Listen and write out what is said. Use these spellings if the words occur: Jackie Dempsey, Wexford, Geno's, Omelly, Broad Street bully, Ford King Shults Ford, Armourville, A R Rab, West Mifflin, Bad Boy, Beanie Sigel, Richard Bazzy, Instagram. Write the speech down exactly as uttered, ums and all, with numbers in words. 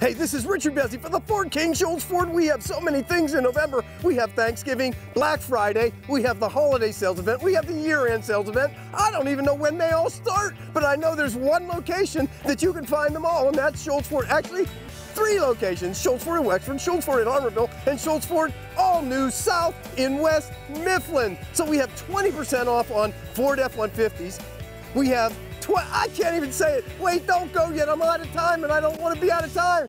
Hey, this is Richard Bazzy for the Ford King Shults Ford. We have so many things in November. We have Thanksgiving, Black Friday, we have the holiday sales event, we have the year-end sales event. I don't even know when they all start, but I know there's one location that you can find them all, and that's Shults Ford. Actually, three locations: Shults Ford in Wexford, Shults Ford in Armourville, and Shults Ford all new south in West Mifflin. So we have twenty percent off on Ford F one fifties. We have, I can't even say it. Wait, don't go yet. I'm out of time, and I don't want to be out of time.